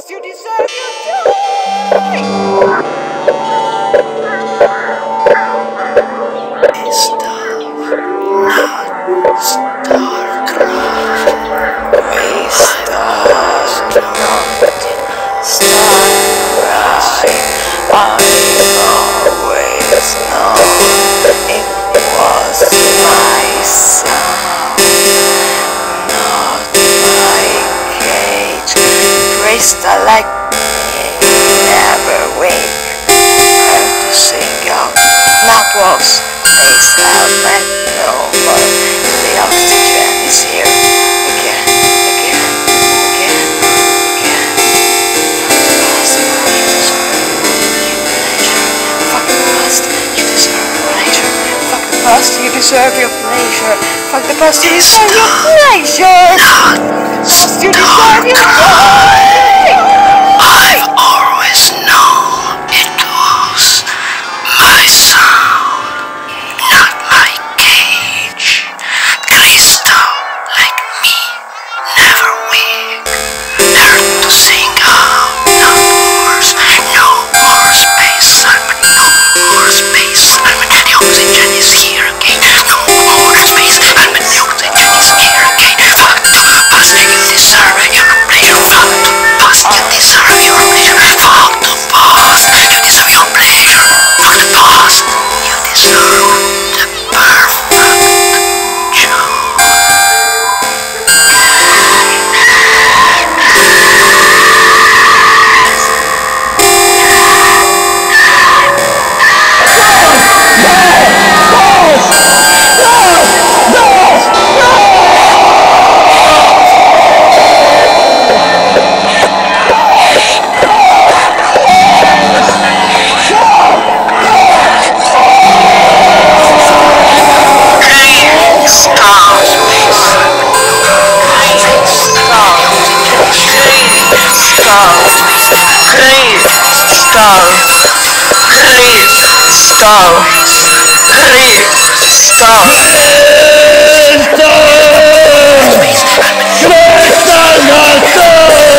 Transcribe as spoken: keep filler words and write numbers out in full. Because you deserve your joy! I like never wake her to sing out Knapwalks, face out and no more. The oxygen is here again, again, again, again. Fucking lost, you deserve your pleasure. Fucking lost, you deserve your pleasure. Fuck the past, you deserve your pleasure. Fuck the past, you deserve your pleasure. Fuck the past, you deserve your pleasure. Stop! Stop! Stop! Stop!